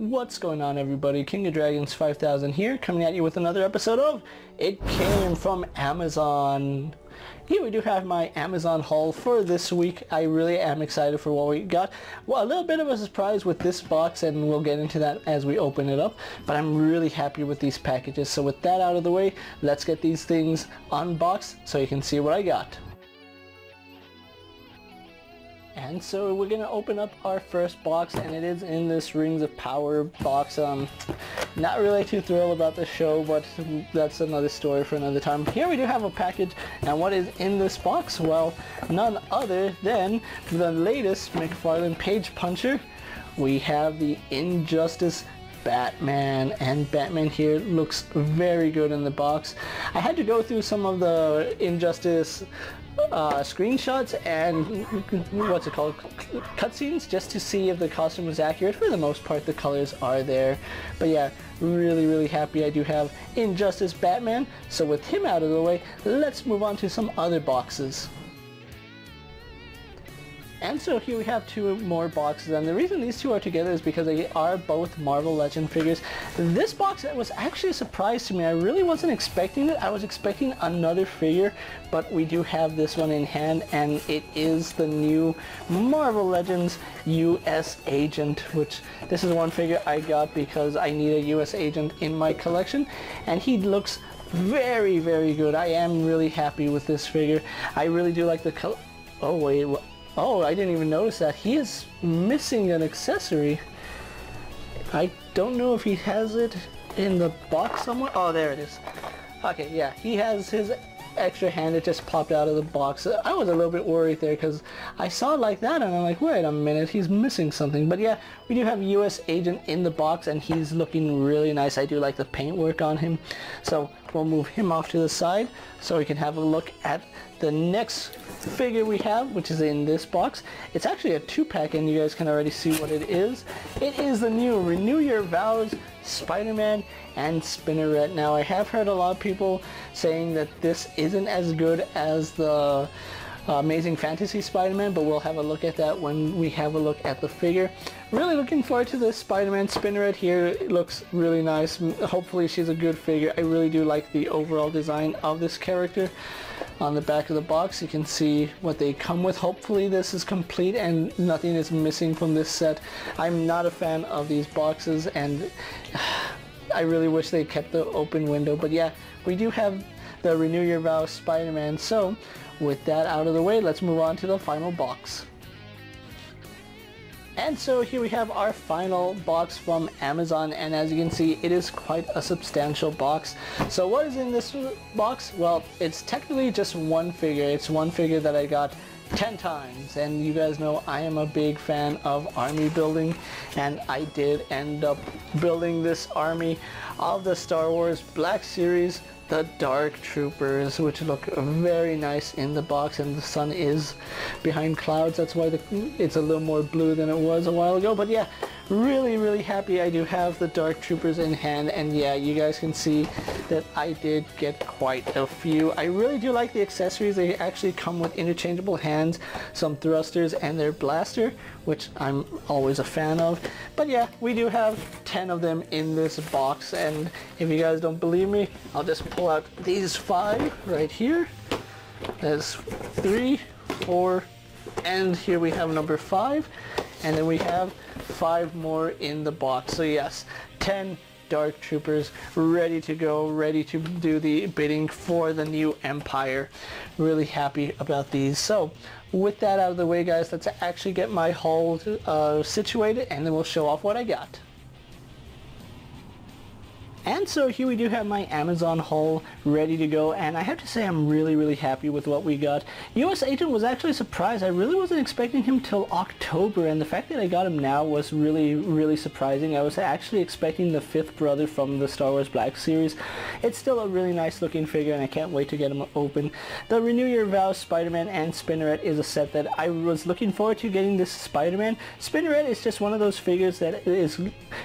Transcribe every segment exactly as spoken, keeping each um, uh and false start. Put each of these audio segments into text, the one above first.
What's going on, everybody? King of Dragons five thousand here, coming at you with another episode of It Came From Amazon. Here we do have my Amazon haul for this week. I really am excited for what we got. Well, a little bit of a surprise with this box, and we'll get into that as we open it up, but I'm really happy with these packages. So with that out of the way, let's get these things unboxed so you can see what I got. And so we're going to open up our first box, and it is in this Rings of Power box. Um, not really too thrilled about the show, but that's another story for another time. Here we do have a package, and what is in this box? Well, none other than the latest McFarlane Page Puncher. We have the Injustice Batman, and Batman here looks very good in the box. I had to go through some of the Injustice uh, screenshots and what's it called, cutscenes, just to see if the costume was accurate. For the most part, the colors are there, but yeah, really really happy I do have Injustice Batman. So with him out of the way, let's move on to some other boxes. And so here we have two more boxes, and the reason these two are together is because they are both Marvel Legend figures. This box was actually a surprise to me. I really wasn't expecting it. I was expecting another figure, but we do have this one in hand, and it is the new Marvel Legends U S Agent, which this is one figure I got because I need a U S Agent in my collection, and he looks very, very good. I am really happy with this figure. I really do like the color. Oh, wait. Oh, I didn't even notice that. He is missing an accessory. I don't know if he has it in the box somewhere. Oh, there it is. Okay, yeah, he has his extra hand. It just popped out of the box. I was a little bit worried there because I saw it like that and I'm like, wait a minute, he's missing something. But yeah, we do have U S Agent in the box, and he's looking really nice. I do like the paintwork on him. So we'll move him off to the side so we can have a look at the next figure we have, which is in this box. It's actually a two-pack, and you guys can already see what it is. It is the new Renew Your Vows Spider-Man and Spinneret. Now, I have heard a lot of people saying that this isn't as good as the Uh, Amazing Fantasy Spider-Man, but we'll have a look at that when we have a look at the figure. Really looking forward to this Spider-Man. Spinneret here, it looks really nice. Hopefully she's a good figure. I really do like the overall design of this character. On the back of the box you can see what they come with. Hopefully this is complete and nothing is missing from this set. I'm not a fan of these boxes, and I really wish they kept the open window, but yeah, we do have the Renew Your Vows Spider-Man. So with that out of the way, let's move on to the final box. And so here we have our final box from Amazon, and as you can see, it is quite a substantial box. So what is in this box? Well, it's technically just one figure. It's one figure that I got ten times, and you guys know I am a big fan of army building, and I did end up building this army of the Star Wars Black Series, the Dark Troopers, which look very nice in the box, and the sun is behind clouds. That's why the, it's a little more blue than it was a while ago, but yeah, really really happy I do have the Dark Troopers in hand. And yeah, you guys can see that I did get quite a few. I really do like the accessories. They actually come with interchangeable hands, some thrusters, and their blaster, which I'm always a fan of. But yeah, we do have ten of them in this box, and if you guys don't believe me, I'll just pull out these five right here. There's three, four, and here we have number five, and then we have five more in the box. So yes, ten Dark Troopers ready to go, ready to do the bidding for the new Empire. Really happy about these. So with that out of the way, guys, let's actually get my haul uh, situated, and then we'll show off what I got. And so here we do have my Amazon haul ready to go, and I have to say I'm really really happy with what we got. U S Agent was actually a surprise. I really wasn't expecting him till October, and the fact that I got him now was really really surprising. I was actually expecting the Fifth Brother from the Star Wars Black Series. It's still a really nice looking figure, and I can't wait to get him open. The Renew Your Vows Spider-Man and Spinneret is a set that I was looking forward to getting. This Spider-Man, Spinneret is just one of those figures that is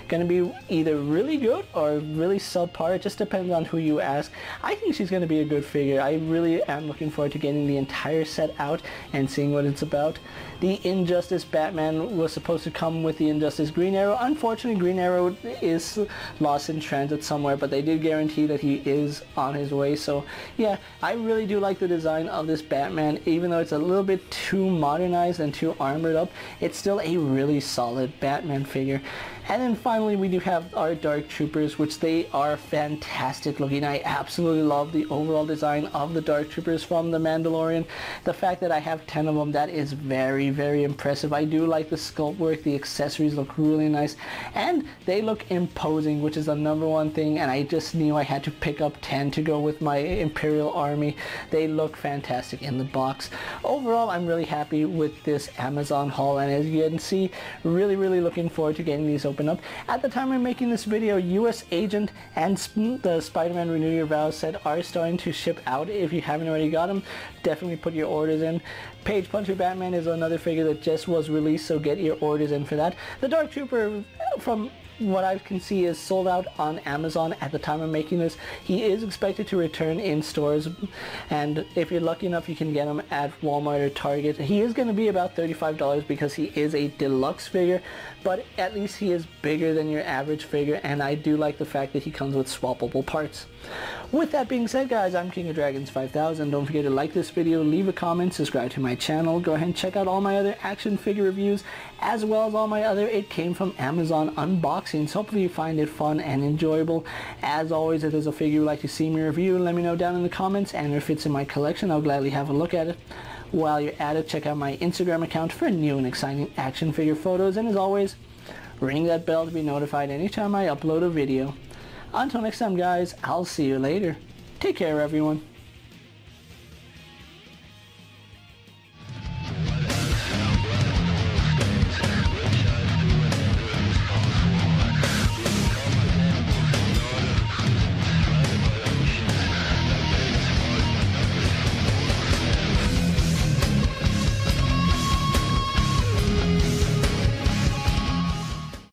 going to be either really good or really really subpar. It just depends on who you ask. I think she's going to be a good figure. I really am looking forward to getting the entire set out and seeing what it's about. The Injustice Batman was supposed to come with the Injustice Green Arrow. Unfortunately, Green Arrow is lost in transit somewhere, but they did guarantee that he is on his way. So yeah, I really do like the design of this Batman. Even though it's a little bit too modernized and too armored up, it's still a really solid Batman figure. And then finally, we do have our Dark Troopers, which they are fantastic looking. I absolutely love the overall design of the Dark Troopers from the Mandalorian. The fact that I have ten of them, that is very, very impressive. I do like the sculpt work. The accessories look really nice. And they look imposing, which is the number one thing. And I just knew I had to pick up ten to go with my Imperial Army. They look fantastic in the box. Overall, I'm really happy with this Amazon haul. And as you can see, really, really looking forward to getting these open. Up. At the time I'm making this video, U S Agent and Sp the Spider-Man Renew Your Vows set are starting to ship out. If you haven't already got them, definitely put your orders in. Page Puncher Batman is another figure that just was released, so get your orders in for that. The Dark Trooper, from what I can see, is sold out on Amazon at the time I'm making this. He is expected to return in stores, and if you're lucky enough, you can get him at Walmart or Target. He is going to be about thirty-five dollars because he is a deluxe figure, but at least he is bigger than your average figure, and I do like the fact that he comes with swappable parts. With that being said, guys, I'm King of Dragons five thousand. Don't forget to like this video, leave a comment, subscribe to my channel. Go ahead and check out all my other action figure reviews, as well as all my other It Came From Amazon unboxings. So hopefully you find it fun and enjoyable. As always, if there's a figure you'd like to see me review, let me know down in the comments, and if it's in my collection, I'll gladly have a look at it. While you're at it, check out my Instagram account for new and exciting action figure photos, and as always, ring that bell to be notified anytime I upload a video. Until next time, guys, I'll see you later. Take care, everyone.